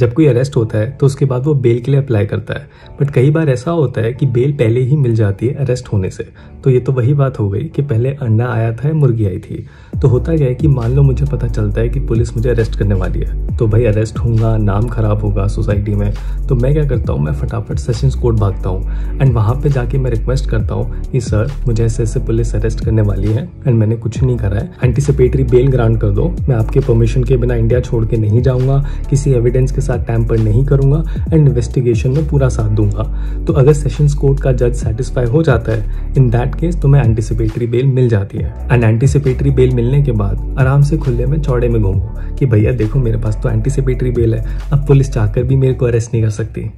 जब कोई अरेस्ट होता है तो उसके बाद वो बेल के लिए अप्लाई करता है, बट कई बार ऐसा होता है कि बेल पहले ही मिल जाती है अरेस्ट होने से। तो ये तो वही बात हो गई कि पहले अंडा आया था या मुर्गी आई थी। तो होता क्या है कि मान लो मुझे पता चलता है कि पुलिस मुझे अरेस्ट करने वाली है, तो भाई अरेस्ट होऊंगा, नाम खराब होगा सोसाइटी में। तो मैं क्या करता हूँ, मैं फटाफट सेशंस कोर्ट भागता हूँ एंड वहाँ पे जाके मैं रिक्वेस्ट करता हूँ कि सर मुझे ऐसे ऐसे पुलिस अरेस्ट करने वाली है एंड मैंने कुछ नहीं करा है, एंटीसिपेटरी बेल ग्रांट कर दो, मैं आपके परमिशन के बिना इंडिया छोड़ के नहीं जाऊँगा, किसी एविडेंस के साथ टैम्पर नहीं करूँगा एंड इन्वेस्टिगेशन में पूरा साथ दूंगा। तो अगर सेशंस कोर्ट का जज सेटिस्फाई हो जाता है इन दैट केस, तो मैं एंटीसिपेटरी बेल मिल जाती है। एंड एंटीसिपेटरी बेल मिलने के बाद आराम से खुले में चौड़े में घूमो कि भैया देखो मेरे पास तो एंटीसिपेटरी बेल है, अब पुलिस चाहकर भी मेरे को अरेस्ट नहीं कर सकती।